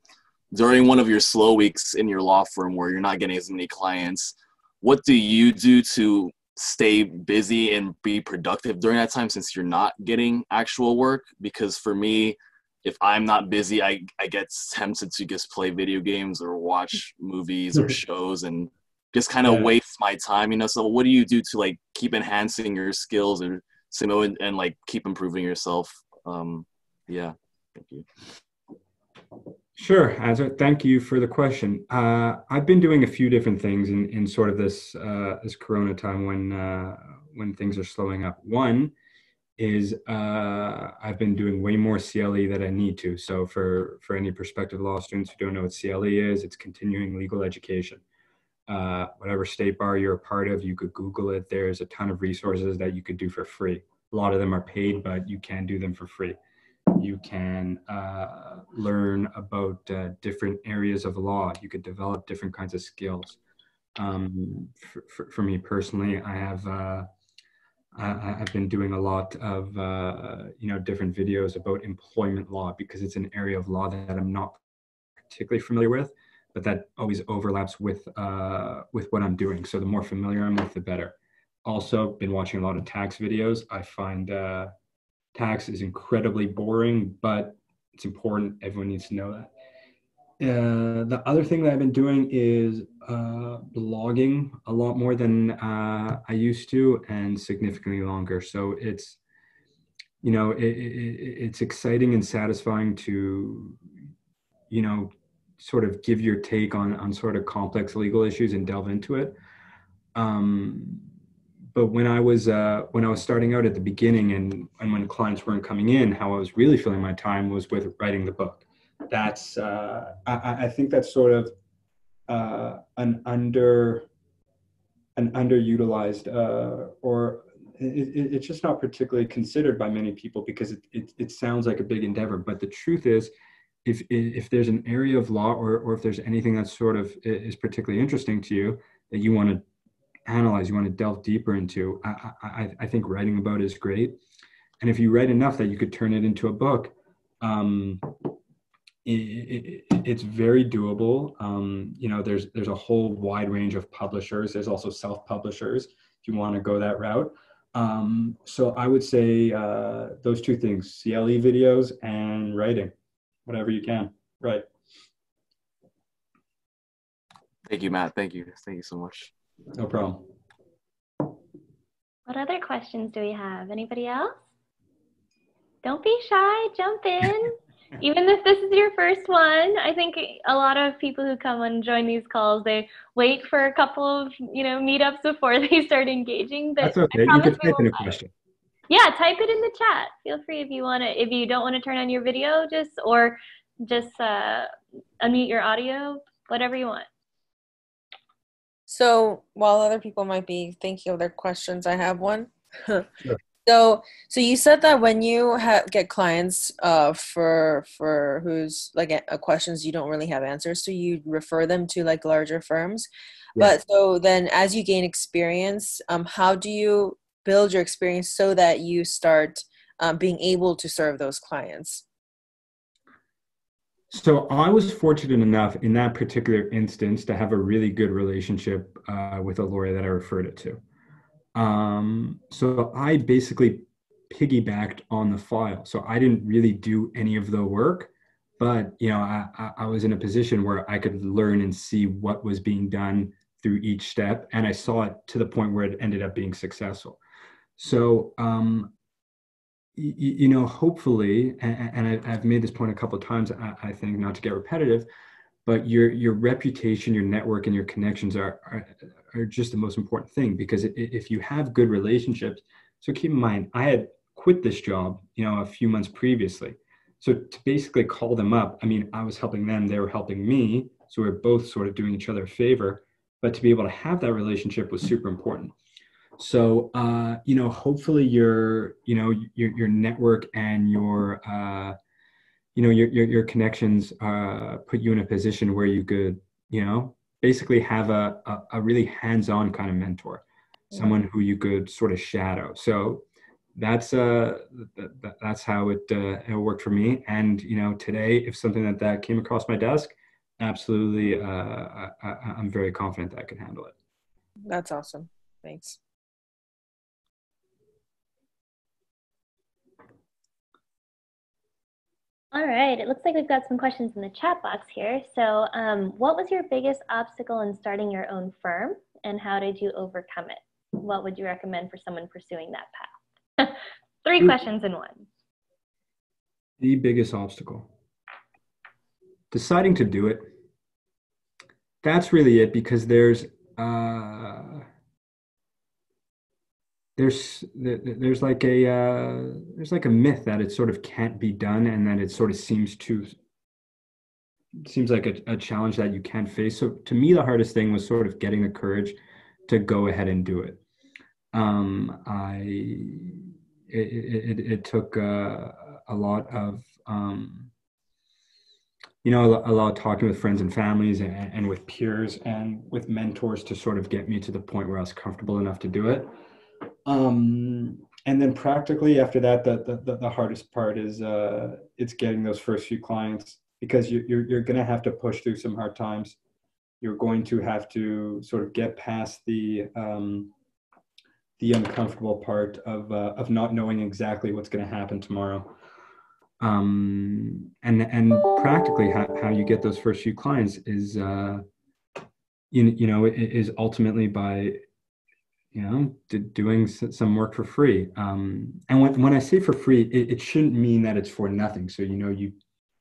during one of your slow weeks in your law firm where you're not getting as many clients, what do you do to stay busy and be productive during that time since you're not getting actual work? Because for me, if I'm not busy, I, I get tempted to just play video games or watch movies or shows and just kind of yeah. waste my time, you know? So what do you do to like keep enhancing your skills or and, and like keep improving yourself? Um, yeah, thank you. Sure, Azar, thank you for the question. Uh, I've been doing a few different things in, in sort of this, uh, this Corona time when, uh, when things are slowing up. One is uh, I've been doing way more C L E than I need to. So for, for any prospective law students who don't know what C L E is, it's continuing legal education. Uh, whatever state bar you're a part of, you could Google it. There's a ton of resources that you could do for free. A lot of them are paid, but you can do them for free. You can uh, learn about uh, different areas of law. You could develop different kinds of skills. Um, for, for, for me personally, I have uh, I, I've been doing a lot of uh, you know different videos about employment law because it's an area of law that I'm not particularly familiar with, but that always overlaps with uh, with what I'm doing. So the more familiar I'm with, the better. Also, been watching a lot of tax videos. I find uh, tax is incredibly boring, but it's important. Everyone needs to know that. Uh, the other thing that I've been doing is uh, blogging a lot more than uh, I used to, and significantly longer. So it's, you know, it, it, it's exciting and satisfying to, you know, sort of give your take on, on sort of complex legal issues and delve into it. Um, but when I was uh, when I was starting out at the beginning and, and when clients weren't coming in, how I was really filling my time was with writing the book. That's, uh, I, I think that's sort of uh, an under, an underutilized uh, or it, it, it's just not particularly considered by many people because it, it, it sounds like a big endeavor. But the truth is, If, if there's an area of law or, or if there's anything that sort of is particularly interesting to you that you want to analyze, you want to delve deeper into, I, I, I think writing about is great. And if you write enough that you could turn it into a book, um, it, it, it's very doable. Um, you know, there's, there's a whole wide range of publishers. There's also self-publishers if you want to go that route. Um, so I would say uh, those two things, C L E videos and writing. Whatever you can, right? Thank you, Matt. Thank you. Thank you so much. No problem. What other questions do we have? Anybody else? Don't be shy. Jump in. Even if this is your first one, I think a lot of people who come and join these calls, they wait for a couple of you know meetups before they start engaging. But that's okay. You can type in a question. Yeah, type it in the chat. Feel free if you want to, if you don't want to turn on your video, just, or just uh, unmute your audio, whatever you want. So while other people might be thinking of their questions, I have one. Sure. So, so you said that when you ha get clients uh, for, for who's like uh, questions you don't really have answers to, you refer them to like larger firms. Yeah. But so then as you gain experience, um, how do you build your experience so that you start um, being able to serve those clients? So I was fortunate enough in that particular instance to have a really good relationship uh, with a lawyer that I referred it to. Um, so I basically piggybacked on the file. So I didn't really do any of the work, but you know, I, I was in a position where I could learn and see what was being done through each step. And I saw it to the point where it ended up being successful. So, um, you, you know, hopefully, and, and I, I've made this point a couple of times, I, I think, not to get repetitive, but your your reputation, your network, and your connections are are, are just the most important thing. Because it, if you have good relationships, so keep in mind, I had quit this job, you know, a few months previously. So to basically call them up, I mean, I was helping them, they were helping me. So we we're both sort of doing each other a favor. But to be able to have that relationship was super important. So, uh, you know, hopefully your, you know, your, your network and your, uh, you know, your, your, your connections uh, put you in a position where you could, you know, basically have a, a, a really hands-on kind of mentor, someone who you could sort of shadow. So that's uh th- th- that's how it uh, it worked for me. And you know, today, if something like that came across my desk, absolutely, uh, I, I'm very confident that I can handle it. That's awesome. Thanks. All right, it looks like we've got some questions in the chat box here. So um, what was your biggest obstacle in starting your own firm, and how did you overcome it? What would you recommend for someone pursuing that path? Three the, questions in one. The biggest obstacle. Deciding to do it. That's really it, because there's, uh, There's there's like a uh, there's like a myth that it sort of can't be done, and that it sort of seems to seems like a, a challenge that you can't face. So to me, the hardest thing was sort of getting the courage to go ahead and do it. Um, I it it, it took uh, a lot of um, you know a lot of talking with friends and families, and, and with peers and with mentors to sort of get me to the point where I was comfortable enough to do it. Um, and then practically after that, the, the, the hardest part is, uh, it's getting those first few clients, because you, you're, you're going to have to push through some hard times. You're going to have to sort of get past the, um, the uncomfortable part of, uh, of not knowing exactly what's going to happen tomorrow. Um, and, and practically how, how you get those first few clients is, uh, you, you know, it, it is ultimately by, you know, doing some work for free. Um, and when, when I say for free, it, it shouldn't mean that it's for nothing. So, you know, you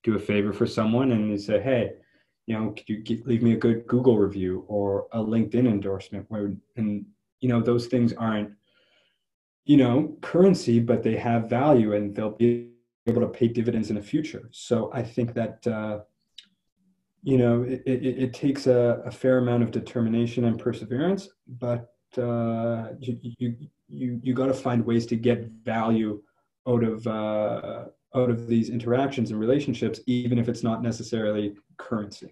do a favor for someone and you say, hey, you know, could you get, leave me a good Google review or a LinkedIn endorsement? Where, and, you know, those things aren't, you know, currency, but they have value and they'll be able to pay dividends in the future. So I think that, uh, you know, it, it, it takes a, a fair amount of determination and perseverance, but Uh, you you you, you got to find ways to get value out of uh, out of these interactions and relationships, even if it's not necessarily currency.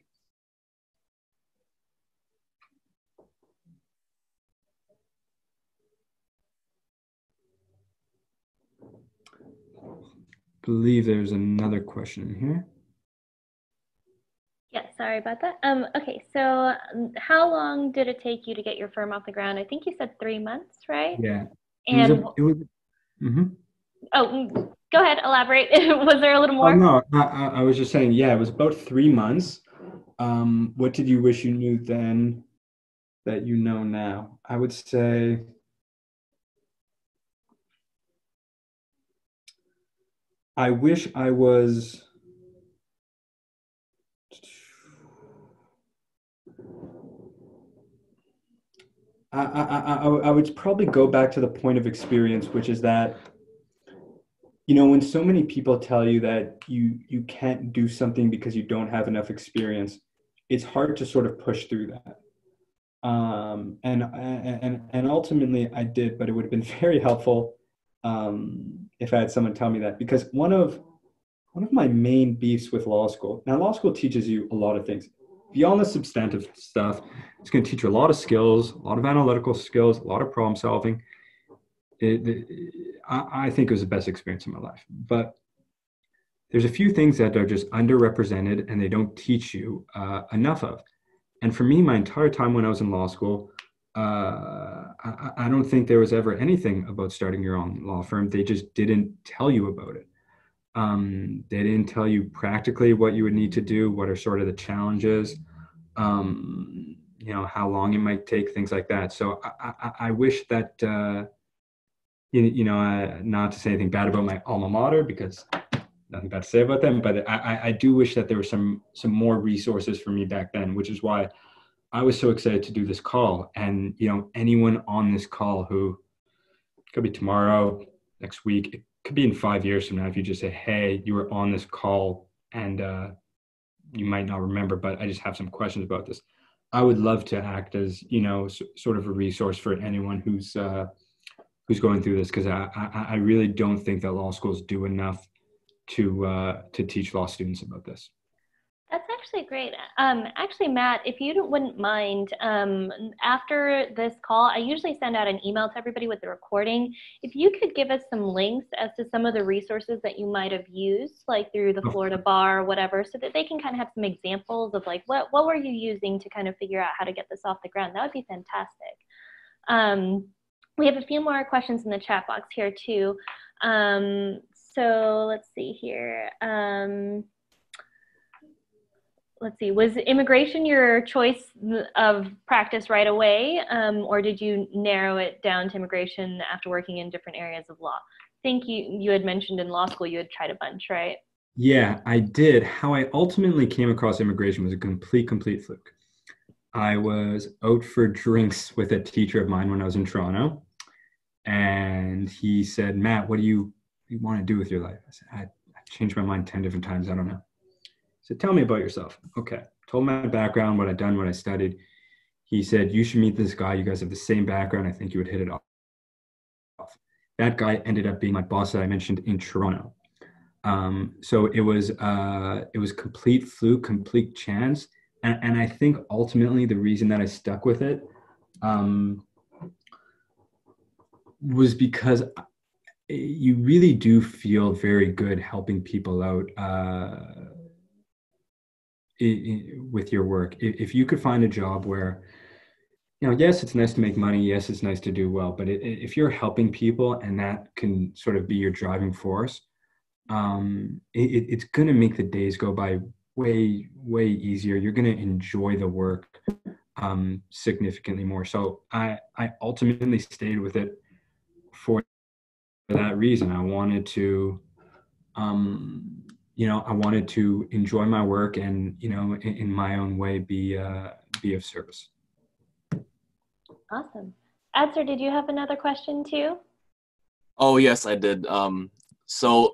I believe there's another question in here. Yeah, sorry about that. Um, okay, so how long did it take you to get your firm off the ground? I think you said three months, right? Yeah. And it was. A, it was mm-hmm. Oh, go ahead, elaborate. Was there a little more? Oh, no, I, I was just saying. Yeah, it was about three months. Um, what did you wish you knew then that you know now? I would say I wish I was. I, I, I, I would probably go back to the point of experience, which is that, you know, when so many people tell you that you, you can't do something because you don't have enough experience, it's hard to sort of push through that. Um, and, and, and ultimately I did, but it would have been very helpful um, if I had someone tell me that, because one of, one of my main beefs with law school, now law school teaches you a lot of things. Beyond the substantive stuff, it's going to teach you a lot of skills, a lot of analytical skills, a lot of problem solving. It, it, I, I think it was the best experience of my life. But there's a few things that are just underrepresented and they don't teach you uh, enough of. And for me, my entire time when I was in law school, uh, I, I don't think there was ever anything about starting your own law firm. They just didn't tell you about it. Um, they didn't tell you practically what you would need to do, what are sort of the challenges, um, you know, how long it might take, things like that. So I, I, I wish that, uh, you, you know, uh, not to say anything bad about my alma mater, because nothing bad to say about them, but I, I do wish that there were some, some more resources for me back then, which is why I was so excited to do this call. And, you know, anyone on this call who could be tomorrow, next week, it, could be in five years from now, if you just say, hey, you were on this call and uh, you might not remember, but I just have some questions about this. I would love to act as, you know, so, sort of a resource for anyone who's uh, who's going through this, because I, I, I really don't think that law schools do enough to uh, to teach law students about this. That's actually great. Um, actually, Matt, if you wouldn't mind, um, after this call, I usually send out an email to everybody with the recording. If you could give us some links as to some of the resources that you might have used, like through the Florida Bar or whatever, so that they can kind of have some examples of like, what, what were you using to kind of figure out how to get this off the ground? That would be fantastic. Um, we have a few more questions in the chat box here too. Um, so let's see here. Um, Let's see, was immigration your choice of practice right away, um, or did you narrow it down to immigration after working in different areas of law? I think you, you had mentioned in law school you had tried a bunch, right? Yeah, I did. How I ultimately came across immigration was a complete, complete fluke. I was out for drinks with a teacher of mine when I was in Toronto, and he said, Matt, what do you, you want to do with your life? I said, I, I've changed my mind ten different times, I don't know. So tell me about yourself. Okay. Told my background, what I'd done, what I studied. He said, you should meet this guy. You guys have the same background. I think you would hit it off. That guy ended up being my boss that I mentioned in Toronto. Um, so it was, uh, it was complete fluke, complete chance. And, and I think ultimately the reason that I stuck with it um, was because you really do feel very good helping people out. Uh, with your work. If you could find a job where, you know, yes, it's nice to make money. Yes, it's nice to do well, but it, if you're helping people and that can sort of be your driving force, um, it, it's going to make the days go by way, way easier. You're going to enjoy the work um, significantly more. So I, I ultimately stayed with it for that reason. I wanted to, um, you know, I wanted to enjoy my work and, you know, in, in my own way, be, uh, be of service. Awesome. Adser, did you have another question too? Oh, yes, I did. Um, so,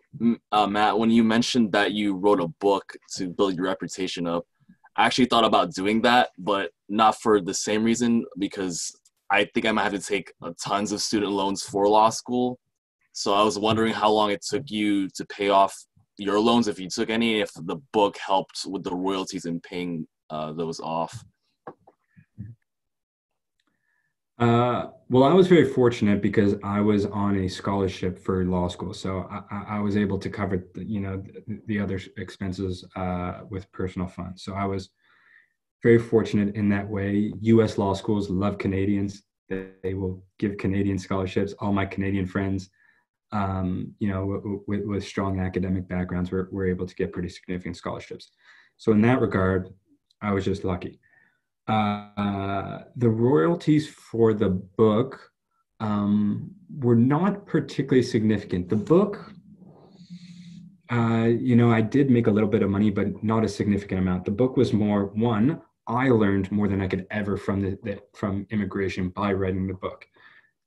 uh, Matt, when you mentioned that you wrote a book to build your reputation up, I actually thought about doing that, but not for the same reason, because I think I might have to take uh, tons of student loans for law school. So I was wondering how long it took you to pay off your loans, if you took any, if the book helped with the royalties and paying uh, those off? Uh, well, I was very fortunate because I was on a scholarship for law school. So I, I was able to cover, the, you know, the, the other expenses uh, with personal funds. So I was very fortunate in that way. U S law schools love Canadians. They, they will give Canadian scholarships. All my Canadian friends, um, you know, with, with strong academic backgrounds, we're, we're able to get pretty significant scholarships. So in that regard, I was just lucky. Uh, the royalties for the book, um, were not particularly significant. The book, uh, you know, I did make a little bit of money, but not a significant amount. The book was more, one, I learned more than I could ever from the, the from immigration by writing the book.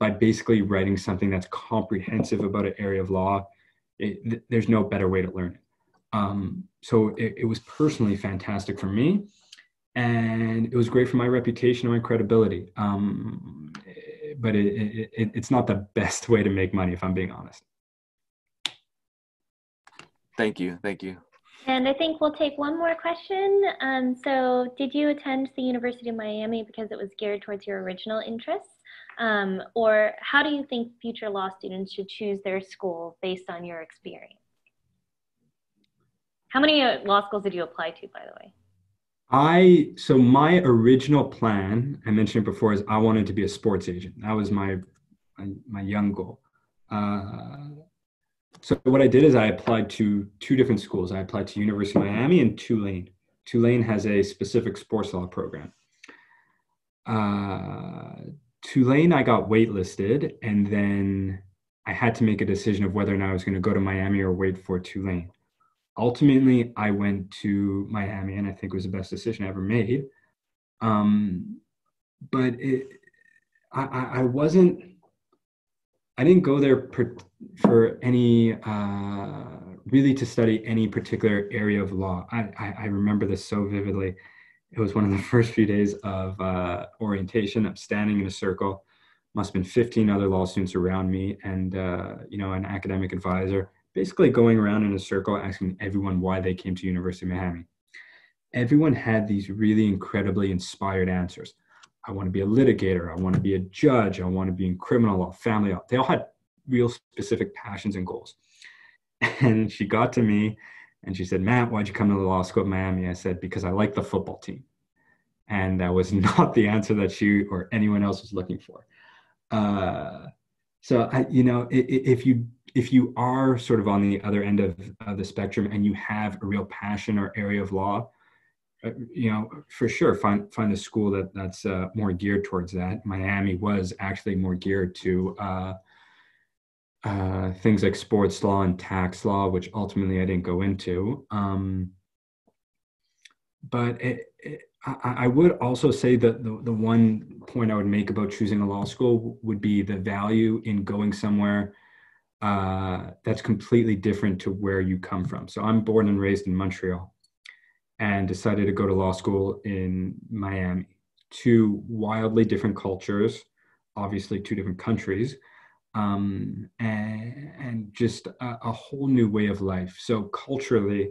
By basically writing something that's comprehensive about an area of law, it, th there's no better way to learn it. Um, so it, it was personally fantastic for me, and it was great for my reputation and my credibility. Um, but it, it, it, it's not the best way to make money, if I'm being honest. Thank you, thank you. And I think we'll take one more question. Um, so did you attend the University of Miami because it was geared towards your original interests? Um, or how do you think future law students should choose their school based on your experience? How many law schools did you apply to, by the way? I, so my original plan, I mentioned it before, is I wanted to be a sports agent. That was my, my, my young goal. Uh, so what I did is I applied to two different schools. I applied to University of Miami and Tulane. Tulane has a specific sports law program. Uh, Tulane, I got waitlisted, and then I had to make a decision of whether or not I was going to go to Miami or wait for Tulane. Ultimately, I went to Miami, and I think it was the best decision I ever made. Um, but it, I, I wasn't, I didn't go there per, for any, uh, really to study any particular area of law. I, I, I remember this so vividly. It was one of the first few days of uh, orientation. I'm standing in a circle, must have been fifteen other law students around me, and uh, you know, an academic advisor, basically going around in a circle asking everyone why they came to University of Miami. everyone had these really incredibly inspired answers. I want to be a litigator. I want to be a judge. I want to be in criminal law, family law. They all had real specific passions and goals. And she got to me and she said, "Matt, why'd you come to the Law School of Miami?" I said, "Because I like the football team." And that was not the answer that she or anyone else was looking for. Uh, so, I, you know, if you if you are sort of on the other end of, of the spectrum and you have a real passion or area of law, you know, for sure, find find a school that that's uh, more geared towards that. Miami was actually more geared to uh, uh, things like sports law and tax law, which ultimately I didn't go into. Um, but it, it, I, I would also say that the, the one point I would make about choosing a law school would be the value in going somewhere uh, that's completely different to where you come from. So I'm born and raised in Montreal, and decided to go to law school in Miami. Two wildly different cultures, obviously two different countries, um, and, and just a, a whole new way of life. So culturally,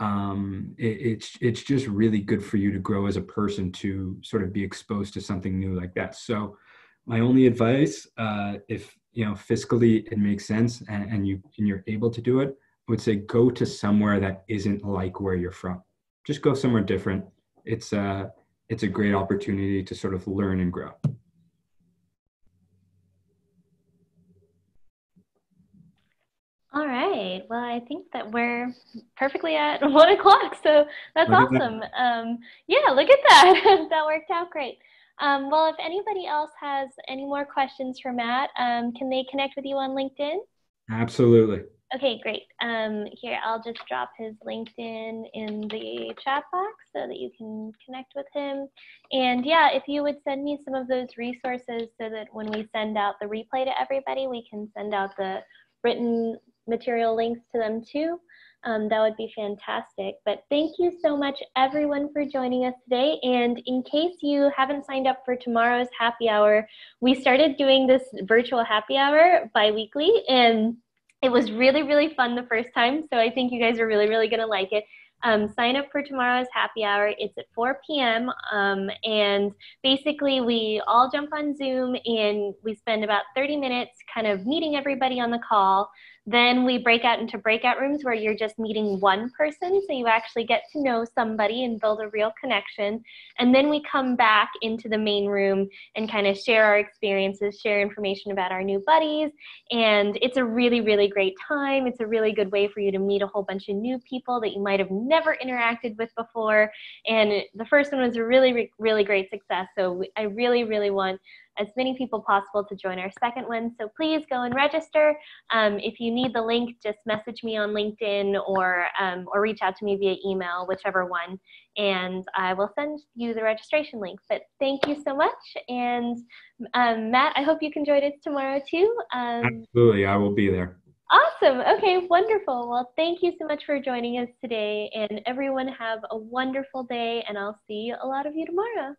um, it, it's, it's just really good for you to grow as a person to sort of be exposed to something new like that. So my only advice, uh, if you know fiscally it makes sense and, and, you, and you're able to do it, I would say go to somewhere that isn't like where you're from. Just go somewhere different. It's a, it's a great opportunity to sort of learn and grow. All right. Well, I think that we're perfectly at one o'clock. So that's look awesome. That. Um, yeah, look at that. That worked out great. Um, well, if anybody else has any more questions for Matt, um, can they connect with you on LinkedIn? Absolutely. Okay, great. Um, here, I'll just drop his LinkedIn in the chat box so that you can connect with him. And yeah, if you would send me some of those resources so that when we send out the replay to everybody, we can send out the written material links to them too. Um, that would be fantastic. But thank you so much, everyone, for joining us today. And in case you haven't signed up for tomorrow's happy hour, we started doing this virtual happy hour bi-weekly, and it was really, really fun the first time, so I think you guys are really, really going to like it. Um, sign up for tomorrow's happy hour. It's at four p m Um, and basically, we all jump on Zoom, and we spend about thirty minutes kind of meeting everybody on the call. Then we break out into breakout rooms where you're just meeting one person, so you actually get to know somebody and build a real connection. And then we come back into the main room and kind of share our experiences, share information about our new buddies. And it's a really, really great time. It's a really good way for you to meet a whole bunch of new people that you might have never interacted with before. And the first one was a really, really great success. So I really, really want as many people possible to join our second one. So please go and register. Um, if you need the link, just message me on LinkedIn or, um, or reach out to me via email, whichever one, and I will send you the registration link. But thank you so much. And um, Matt, I hope you can join us tomorrow too. Um, Absolutely, I will be there. Awesome. Okay, wonderful. Well, thank you so much for joining us today, and everyone have a wonderful day, and I'll see a lot of you tomorrow.